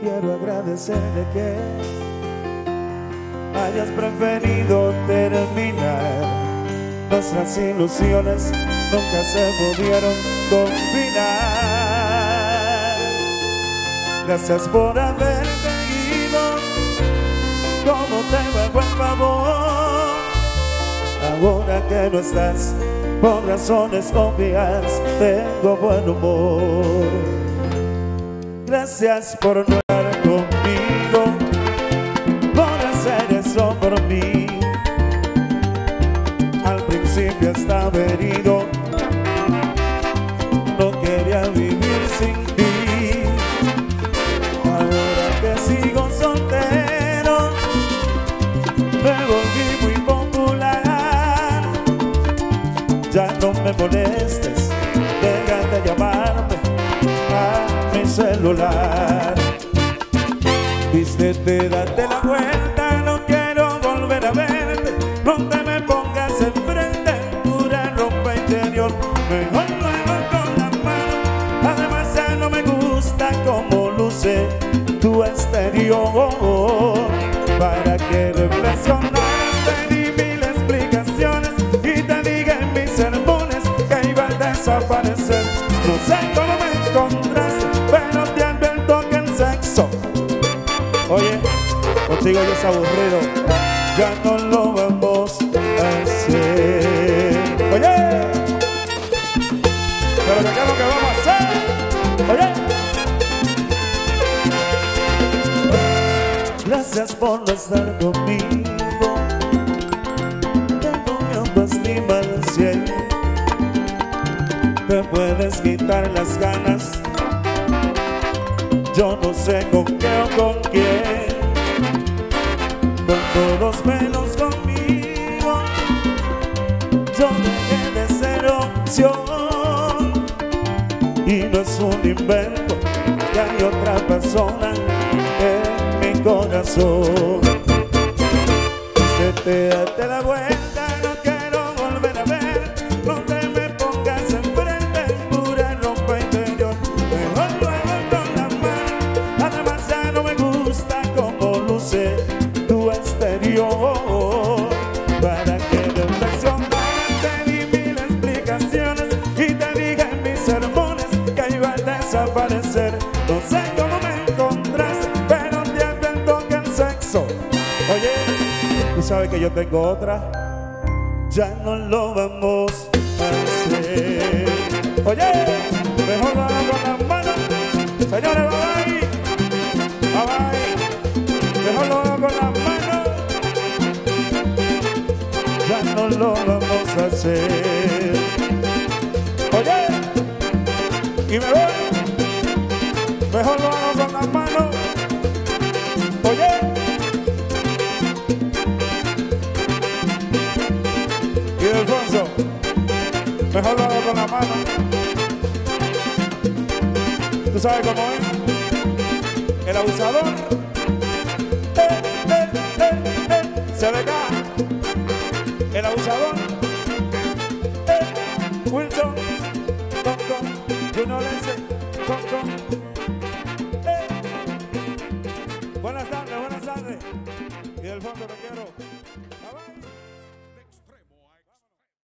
quiero agradecerte que hayas preferido terminar. Nuestras ilusiones nunca se pudieron combinar. Gracias por haberte ido, como te hago el favor. Ahora que no estás, por razones obvias, tengo buen humor. Gracias por no estar conmigo, por hacer eso por mí. Al principio estaba herido, no quería vivir sin ti. Ahora que sigo soltero, me volví muy popular. Ya no me molestes, deja de llamarme a mi celular. Vístete, date la vuelta, no quiero volver a verte. No te me pongas enfrente en pura ropa interior. Mejor luego con la mano. Además ya no me gusta cómo luce tu exterior. ¿Para qué reflexionaste? Di mil explicaciones y te dije en mis sermones que iba a desaparecer. No sé cómo me encontraste, pero te advierto que el sexo, oye, contigo yo es aburrido, ya no lo vamos a hacer. Oye, pero ¿qué es lo que vamos a hacer? Oye, gracias por no estar conmigo, te cambias mi mal cielo. Te puedes quitar las ganas, yo no sé con qué o con quién. Con todos menos conmigo, yo dejé de ser opción. Y no es un invento, que hay otra persona en mi corazón. Se te date la vuelta, no quiero volver a ver. No te me pongas enfrente en pura ropa interior. Mejor luego con la mano. Además ya no me gusta cómo luce tu exterior. Para que reflexionaste, di mil explicaciones y te dije en mis sermones que iba a desaparecer. No sé cómo me encontraste, pero te advierto que el sexo, oye, tú sabes que yo tengo otra, ya no lo vamos a hacer. Oye, mejor vamos con las manos. Señores, bye bye. Mejor lo hago con las manos. Ya no lo vamos a hacer. Oye, y me voy. Mejor lo hago con las manos. Oye. Alfonso, mejor lo hago con la mano. Tú sabes cómo es el abusador. Se le cae el abusador. Wilson, con, you know, Lense, con.